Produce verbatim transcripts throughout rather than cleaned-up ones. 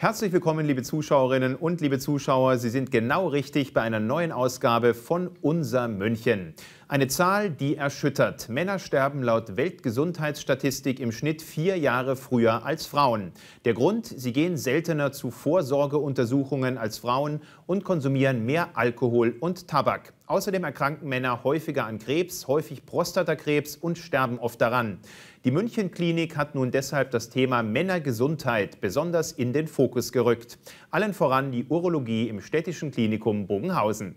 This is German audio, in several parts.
Herzlich willkommen, liebe Zuschauerinnen und liebe Zuschauer. Sie sind genau richtig bei einer neuen Ausgabe von Unser München. Eine Zahl, die erschüttert. Männer sterben laut Weltgesundheitsstatistik im Schnitt vier Jahre früher als Frauen. Der Grund, sie gehen seltener zu Vorsorgeuntersuchungen als Frauen und konsumieren mehr Alkohol und Tabak. Außerdem erkranken Männer häufiger an Krebs, häufig Prostatakrebs und sterben oft daran. Die München Klinik hat nun deshalb das Thema Männergesundheit besonders in den Fokus gerückt. Allen voran die Urologie im städtischen Klinikum Bogenhausen.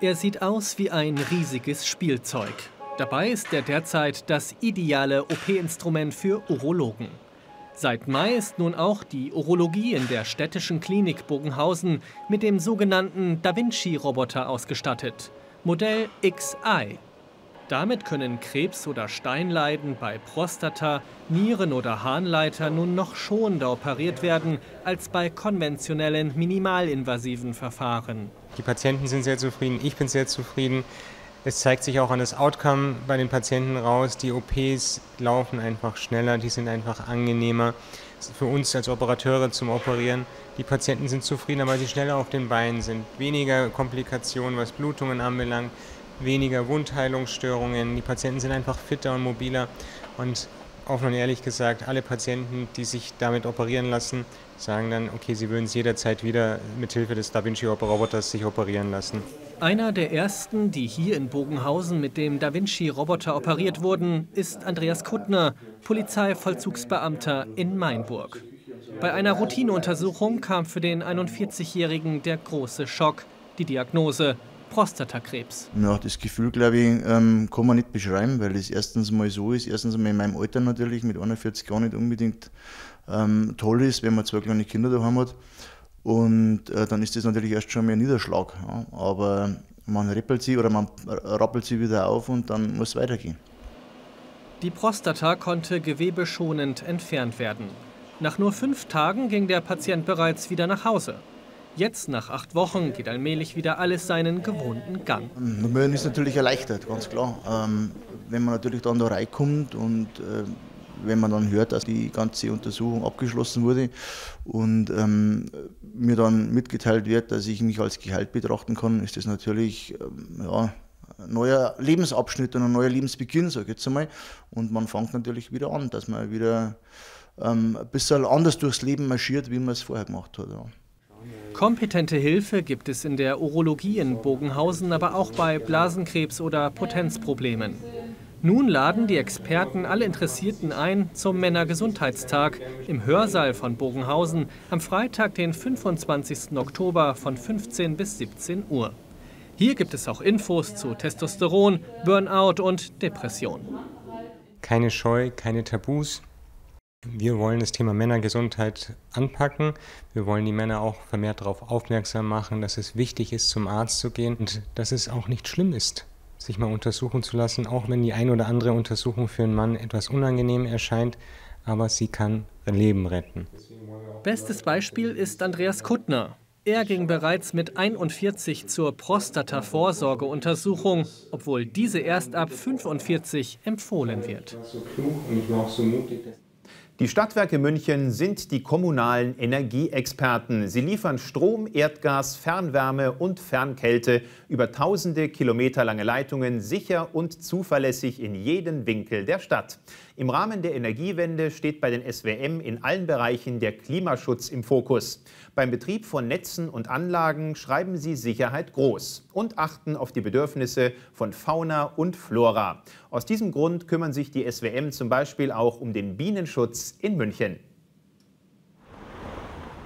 Er sieht aus wie ein riesiges Spielzeug. Dabei ist er derzeit das ideale O P-Instrument für Urologen. Seit Mai ist nun auch die Urologie in der städtischen Klinik Bogenhausen mit dem sogenannten Da Vinci-Roboter ausgestattet, Modell X I. Damit können Krebs- oder Steinleiden bei Prostata, Nieren- oder Harnleiter nun noch schonender operiert werden als bei konventionellen minimalinvasiven Verfahren. Die Patienten sind sehr zufrieden, ich bin sehr zufrieden. Es zeigt sich auch an das Outcome bei den Patienten raus. Die O Ps laufen einfach schneller, die sind einfach angenehmer für uns als Operateure zum Operieren. Die Patienten sind zufriedener, weil sie schneller auf den Beinen sind. Weniger Komplikationen, was Blutungen anbelangt, weniger Wundheilungsstörungen. Die Patienten sind einfach fitter und mobiler. Und offen und ehrlich gesagt, alle Patienten, die sich damit operieren lassen, sagen dann, okay, sie würden es jederzeit wieder mithilfe des Da Vinci-Roboters sich operieren lassen. Einer der ersten, die hier in Bogenhausen mit dem Da Vinci-Roboter operiert wurden, ist Andreas Kuttner, Polizeivollzugsbeamter in Mainburg. Bei einer Routineuntersuchung kam für den einundvierzigjährigen der große Schock, die Diagnose Prostatakrebs. Ja, das Gefühl, glaube ich, kann man nicht beschreiben, weil es erstens mal so ist, erstens mal in meinem Alter natürlich mit einundvierzig Jahren nicht unbedingt ähm, toll ist, wenn man zwei kleine Kinder daheim hat. Und äh, dann ist das natürlich erst schon mal ein Niederschlag, ja. Aber man rappelt sie oder man rappelt sie wieder auf und dann muss es weitergehen. Die Prostata konnte gewebeschonend entfernt werden. Nach nur fünf Tagen ging der Patient bereits wieder nach Hause. Jetzt, nach acht Wochen, geht allmählich wieder alles seinen gewohnten Gang. Man ist natürlich erleichtert, ganz klar. Ähm, wenn man natürlich dann da reinkommt und äh, wenn man dann hört, dass die ganze Untersuchung abgeschlossen wurde und ähm, mir dann mitgeteilt wird, dass ich mich als geheilt betrachten kann, ist das natürlich ähm, ja, ein neuer Lebensabschnitt und ein neuer Lebensbeginn, sage ich jetzt einmal. Und man fängt natürlich wieder an, dass man wieder ähm, ein bisschen anders durchs Leben marschiert, wie man es vorher gemacht hat. Ja. Kompetente Hilfe gibt es in der Urologie in Bogenhausen, aber auch bei Blasenkrebs oder Potenzproblemen. Nun laden die Experten alle Interessierten ein zum Männergesundheitstag im Hörsaal von Bogenhausen am Freitag, den fünfundzwanzigsten Oktober von fünfzehn bis siebzehn Uhr. Hier gibt es auch Infos zu Testosteron, Burnout und Depression. Keine Scheu, keine Tabus. Wir wollen das Thema Männergesundheit anpacken. Wir wollen die Männer auch vermehrt darauf aufmerksam machen, dass es wichtig ist, zum Arzt zu gehen und dass es auch nicht schlimm ist, sich mal untersuchen zu lassen, auch wenn die ein oder andere Untersuchung für einen Mann etwas unangenehm erscheint, aber sie kann Leben retten. Bestes Beispiel ist Andreas Kuttner. Er ging bereits mit einundvierzig zur Prostata-Vorsorgeuntersuchung, obwohl diese erst ab fünfundvierzig empfohlen wird. Die Stadtwerke München sind die kommunalen Energieexperten. Sie liefern Strom, Erdgas, Fernwärme und Fernkälte über tausende Kilometer lange Leitungen sicher und zuverlässig in jeden Winkel der Stadt. Im Rahmen der Energiewende steht bei den S W M in allen Bereichen der Klimaschutz im Fokus. Beim Betrieb von Netzen und Anlagen schreiben sie Sicherheit groß und achten auf die Bedürfnisse von Fauna und Flora. Aus diesem Grund kümmern sich die S W M zum Beispiel auch um den Bienenschutz in München.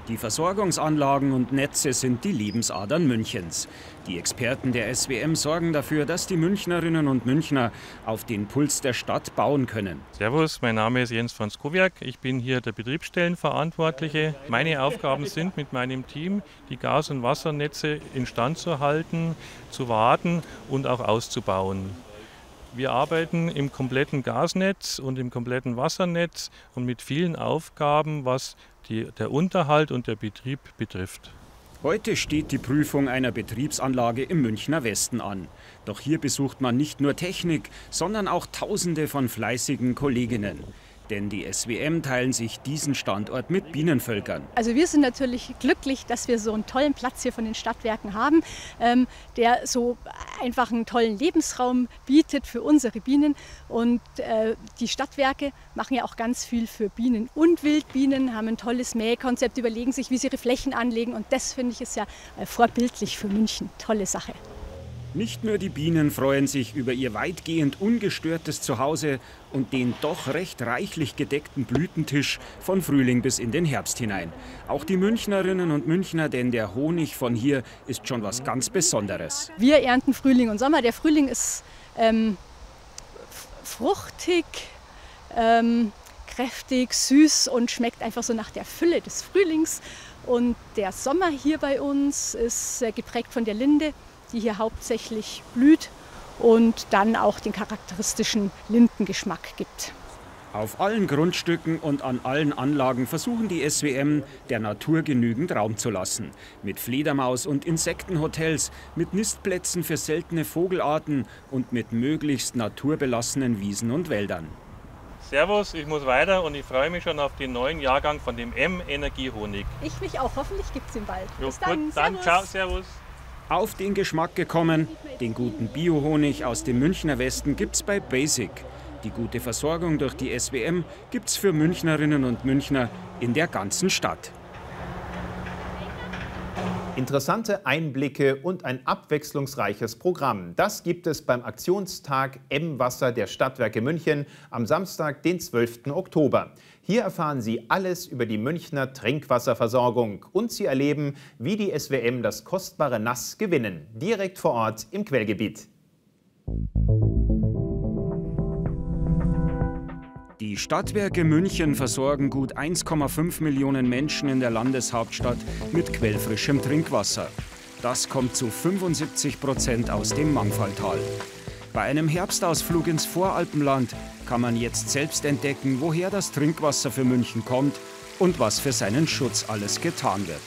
Die Versorgungsanlagen und Netze sind die Lebensadern Münchens. Die Experten der S W M sorgen dafür, dass die Münchnerinnen und Münchner auf den Puls der Stadt bauen können. Servus, mein Name ist Jens Franz Kowiak. Ich bin hier der Betriebsstellenverantwortliche. Meine Aufgaben sind, mit meinem Team die Gas- und Wassernetze instand zu halten, zu warten und auch auszubauen. Wir arbeiten im kompletten Gasnetz und im kompletten Wassernetz und mit vielen Aufgaben, was die, der Unterhalt und der Betrieb betrifft. Heute steht die Prüfung einer Betriebsanlage im Münchner Westen an. Doch hier besucht man nicht nur Technik, sondern auch Tausende von fleißigen Kolleginnen. Denn die S W M teilen sich diesen Standort mit Bienenvölkern. Also wir sind natürlich glücklich, dass wir so einen tollen Platz hier von den Stadtwerken haben, ähm, der so einfach einen tollen Lebensraum bietet für unsere Bienen. Und äh, die Stadtwerke machen ja auch ganz viel für Bienen und Wildbienen, haben ein tolles Mähkonzept, überlegen sich, wie sie ihre Flächen anlegen. Und das, finde ich, ist ja äh, vorbildlich für München. Tolle Sache. Nicht nur die Bienen freuen sich über ihr weitgehend ungestörtes Zuhause und den doch recht reichlich gedeckten Blütentisch von Frühling bis in den Herbst hinein. Auch die Münchnerinnen und Münchner, denn der Honig von hier ist schon was ganz Besonderes. Wir ernten Frühling und Sommer. Der Frühling ist ähm, fruchtig, ähm, kräftig, süß und schmeckt einfach so nach der Fülle des Frühlings. Und der Sommer hier bei uns ist äh, geprägt von der Linde, die hier hauptsächlich blüht und dann auch den charakteristischen Lindengeschmack gibt. Auf allen Grundstücken und an allen Anlagen versuchen die S W M, der Natur genügend Raum zu lassen. Mit Fledermaus- und Insektenhotels, mit Nistplätzen für seltene Vogelarten und mit möglichst naturbelassenen Wiesen und Wäldern. Servus, ich muss weiter und ich freue mich schon auf den neuen Jahrgang von dem M-Energie-Honig. Ich mich auch, hoffentlich gibt es ihn bald. Jo, bis dann, gut, dann servus. Ciao, servus. Auf den Geschmack gekommen, den guten Biohonig aus dem Münchner Westen gibt's bei Basic. Die gute Versorgung durch die S W M gibt's für Münchnerinnen und Münchner in der ganzen Stadt. Interessante Einblicke und ein abwechslungsreiches Programm. Das gibt es beim Aktionstag M-Wasser der Stadtwerke München am Samstag, den zwölften Oktober. Hier erfahren Sie alles über die Münchner Trinkwasserversorgung und Sie erleben, wie die S W M das kostbare Nass gewinnen, direkt vor Ort im Quellgebiet. Die Stadtwerke München versorgen gut eins Komma fünf Millionen Menschen in der Landeshauptstadt mit quellfrischem Trinkwasser. Das kommt zu fünfundsiebzig Prozent aus dem Mangfalltal. Bei einem Herbstausflug ins Voralpenland kann man jetzt selbst entdecken, woher das Trinkwasser für München kommt und was für seinen Schutz alles getan wird.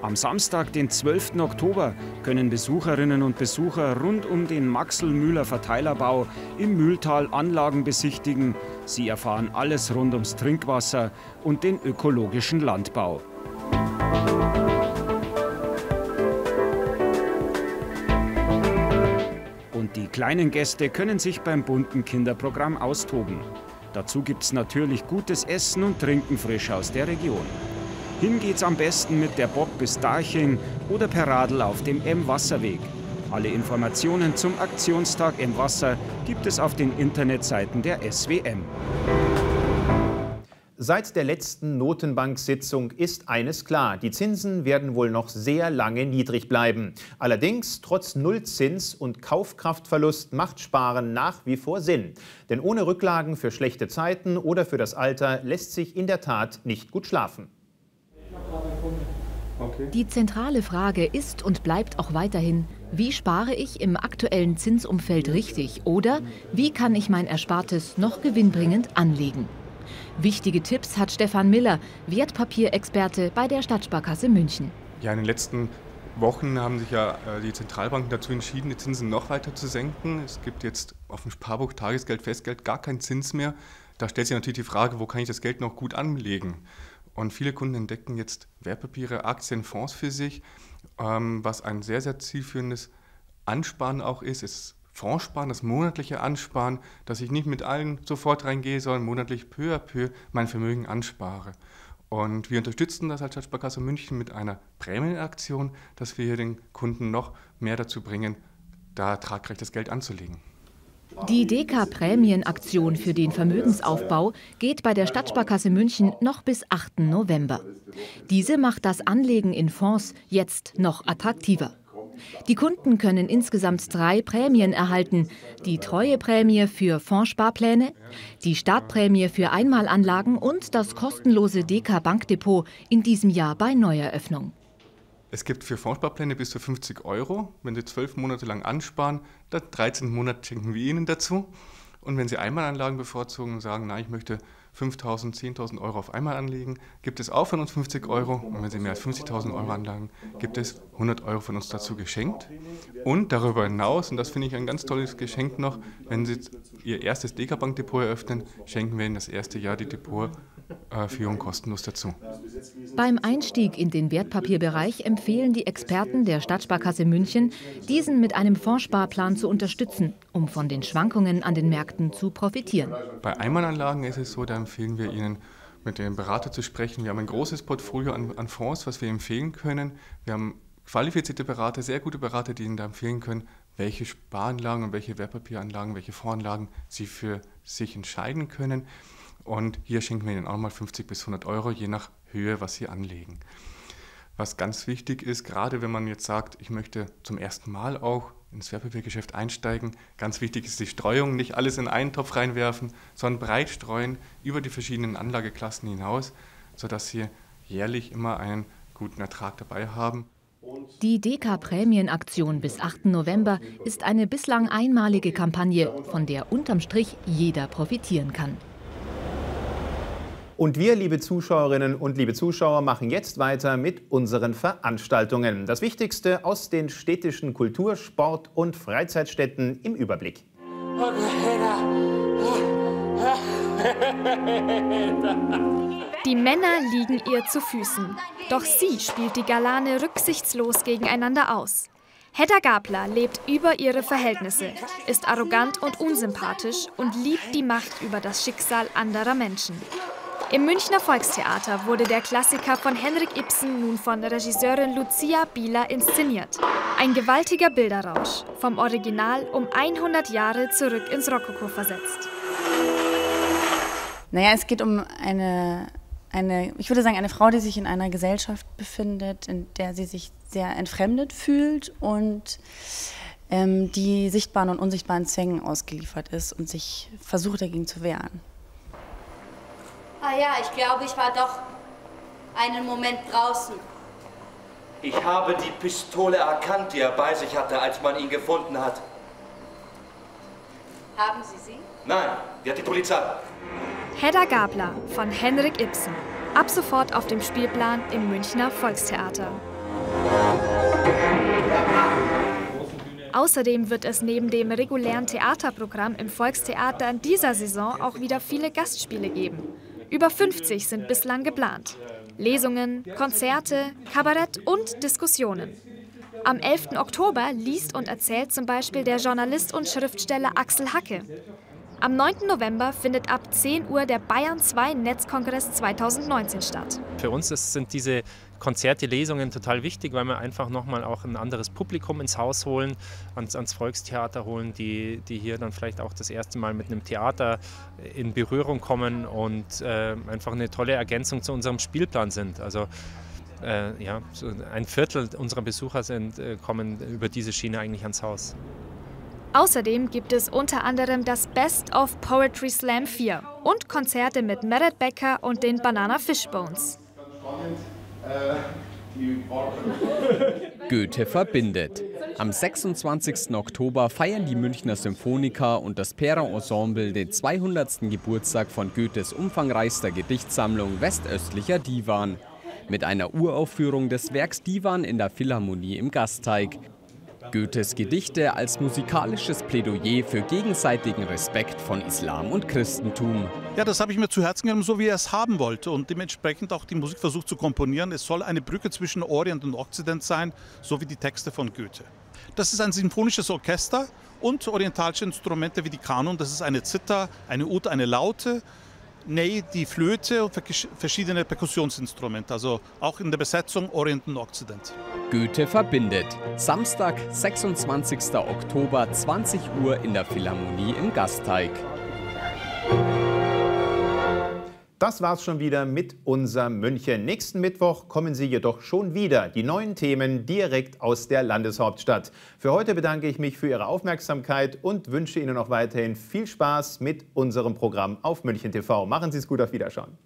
Am Samstag, den zwölften Oktober, können Besucherinnen und Besucher rund um den Maxl-Mühler-Verteilerbau im Mühltal Anlagen besichtigen. Sie erfahren alles rund ums Trinkwasser und den ökologischen Landbau. Und die kleinen Gäste können sich beim bunten Kinderprogramm austoben. Dazu gibt's natürlich gutes Essen und Trinken frisch aus der Region. Hin geht's am besten mit der B O B bis Darching oder per Radl auf dem M-Wasserweg. Alle Informationen zum Aktionstag M-Wasser gibt es auf den Internetseiten der S W M. Seit der letzten Notenbank-Sitzung ist eines klar, die Zinsen werden wohl noch sehr lange niedrig bleiben. Allerdings, trotz Nullzins und Kaufkraftverlust macht Sparen nach wie vor Sinn. Denn ohne Rücklagen für schlechte Zeiten oder für das Alter lässt sich in der Tat nicht gut schlafen. Die zentrale Frage ist und bleibt auch weiterhin, wie spare ich im aktuellen Zinsumfeld richtig oder wie kann ich mein Erspartes noch gewinnbringend anlegen? Wichtige Tipps hat Stefan Miller, Wertpapierexperte bei der Stadtsparkasse München. Ja, in den letzten Wochen haben sich ja die Zentralbanken dazu entschieden, die Zinsen noch weiter zu senken. Es gibt jetzt auf dem Sparbuch, Tagesgeld, Festgeld gar keinen Zins mehr. Da stellt sich natürlich die Frage, wo kann ich das Geld noch gut anlegen? Und viele Kunden entdecken jetzt Wertpapiere, Aktien, Fonds für sich, ähm, was ein sehr, sehr zielführendes Ansparen auch ist. Es ist Fondssparen, das monatliche Ansparen, dass ich nicht mit allen sofort reingehe, sondern monatlich peu à peu mein Vermögen anspare. Und wir unterstützen das als Stadtsparkasse München mit einer Prämienaktion, dass wir den Kunden noch mehr dazu bringen, da tragreiches Geld anzulegen. Die Deka-Prämienaktion für den Vermögensaufbau geht bei der Stadtsparkasse München noch bis achten November. Diese macht das Anlegen in Fonds jetzt noch attraktiver. Die Kunden können insgesamt drei Prämien erhalten. Die Treueprämie für Fondssparpläne, die Startprämie für Einmalanlagen und das kostenlose Deka-Bankdepot in diesem Jahr bei Neueröffnung. Es gibt für Fondssparpläne bis zu fünfzig Euro. Wenn Sie zwölf Monate lang ansparen, dann dreizehn Monate schenken wir Ihnen dazu. Und wenn Sie Einmalanlagen bevorzugen und sagen, nein, ich möchte fünftausend, zehntausend Euro auf einmal anlegen, gibt es auch von uns fünfzig Euro. Und wenn Sie mehr als fünfzigtausend Euro anlagen, gibt es hundert Euro von uns dazu geschenkt. Und darüber hinaus, und das finde ich ein ganz tolles Geschenk noch, wenn Sie Ihr erstes Dekabank-Depot eröffnen, schenken wir Ihnen das erste Jahr die Depotführung kostenlos dazu. Beim Einstieg in den Wertpapierbereich empfehlen die Experten der Stadtsparkasse München, diesen mit einem Fondssparplan zu unterstützen, um von den Schwankungen an den Märkten zu profitieren. Bei Einmalanlagen ist es so, da empfehlen wir Ihnen, mit dem Berater zu sprechen. Wir haben ein großes Portfolio an, an Fonds, was wir empfehlen können. Wir haben qualifizierte Berater, sehr gute Berater, die Ihnen da empfehlen können, welche Sparanlagen und welche Wertpapieranlagen, welche Fondsanlagen Sie für sich entscheiden können. Und hier schenken wir Ihnen auch mal fünfzig bis hundert Euro, je nach Höhe, was Sie anlegen. Was ganz wichtig ist, gerade wenn man jetzt sagt, ich möchte zum ersten Mal auch ins Wertpapiergeschäft einsteigen, ganz wichtig ist die Streuung, nicht alles in einen Topf reinwerfen, sondern breit streuen über die verschiedenen Anlageklassen hinaus, sodass Sie jährlich immer einen guten Ertrag dabei haben. Die Deka-Prämienaktion bis achten November ist eine bislang einmalige Kampagne, von der unterm Strich jeder profitieren kann. Und wir, liebe Zuschauerinnen und liebe Zuschauer, machen jetzt weiter mit unseren Veranstaltungen. Das Wichtigste aus den städtischen Kultur-, Sport- und Freizeitstätten im Überblick. Die Männer liegen ihr zu Füßen. Doch sie spielt die Galane rücksichtslos gegeneinander aus. Hedda Gabler lebt über ihre Verhältnisse, ist arrogant und unsympathisch und liebt die Macht über das Schicksal anderer Menschen. Im Münchner Volkstheater wurde der Klassiker von Henrik Ibsen nun von Regisseurin Lucia Bieler inszeniert. Ein gewaltiger Bilderrausch, vom Original um hundert Jahre zurück ins Rokoko versetzt. Naja, es geht um eine, eine, ich würde sagen, eine Frau, die sich in einer Gesellschaft befindet, in der sie sich sehr entfremdet fühlt und ähm, die sichtbaren und unsichtbaren Zwängen ausgeliefert ist und sich versucht, dagegen zu wehren. Ah ja, ich glaube, ich war doch einen Moment draußen. Ich habe die Pistole erkannt, die er bei sich hatte, als man ihn gefunden hat. Haben Sie sie? Nein, die hat die Polizei. Hedda Gabler von Henrik Ibsen. Ab sofort auf dem Spielplan im Münchner Volkstheater. Außerdem wird es neben dem regulären Theaterprogramm im Volkstheater in dieser Saison auch wieder viele Gastspiele geben. Über fünfzig sind bislang geplant. Lesungen, Konzerte, Kabarett und Diskussionen. Am elften Oktober liest und erzählt zum Beispiel der Journalist und Schriftsteller Axel Hacke. Am neunten November findet ab zehn Uhr der Bayern zwei Netzkongress zweitausendneunzehn statt. Für uns sind diese Konzerte, Lesungen total wichtig, weil wir einfach nochmal auch ein anderes Publikum ins Haus holen, ans, ans Volkstheater holen, die, die hier dann vielleicht auch das erste Mal mit einem Theater in Berührung kommen und äh, einfach eine tolle Ergänzung zu unserem Spielplan sind. Also äh, ja, ein Viertel unserer Besucher sind, äh, kommen über diese Schiene eigentlich ans Haus. Außerdem gibt es unter anderem das Best of Poetry Slam vier und Konzerte mit Meret Becker und den Banana Fishbones. Goethe verbindet. Am sechsundzwanzigsten Oktober feiern die Münchner Symphoniker und das Pera Ensemble den zweihundertsten Geburtstag von Goethes umfangreichster Gedichtsammlung Westöstlicher Divan. Mit einer Uraufführung des Werks Divan in der Philharmonie im Gasteig. Goethes Gedichte als musikalisches Plädoyer für gegenseitigen Respekt von Islam und Christentum. Ja, das habe ich mir zu Herzen genommen, so wie er es haben wollte und dementsprechend auch die Musik versucht zu komponieren. Es soll eine Brücke zwischen Orient und Okzident sein, so wie die Texte von Goethe. Das ist ein symphonisches Orchester und orientalische Instrumente wie die Kanun. Das ist eine Zither, eine Oud, eine Laute, Ney, die Flöte und verschiedene Perkussionsinstrumente, also auch in der Besetzung Orient und Okzident. Goethe verbindet. Samstag, sechsundzwanzigsten Oktober, zwanzig Uhr in der Philharmonie im Gasteig. Das war's schon wieder mit unserem München. Nächsten Mittwoch kommen Sie jedoch schon wieder. Die neuen Themen direkt aus der Landeshauptstadt. Für heute bedanke ich mich für Ihre Aufmerksamkeit und wünsche Ihnen noch weiterhin viel Spaß mit unserem Programm auf München T V. Machen Sie es gut, auf Wiederschauen.